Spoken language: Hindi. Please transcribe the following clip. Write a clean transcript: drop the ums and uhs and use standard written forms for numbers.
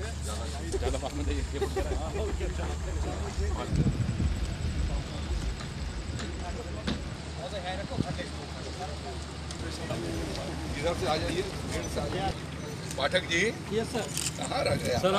इधर से आ जाइए, इधर से आ जाइए पाठक जी। यस सर, कहाँ रह गए?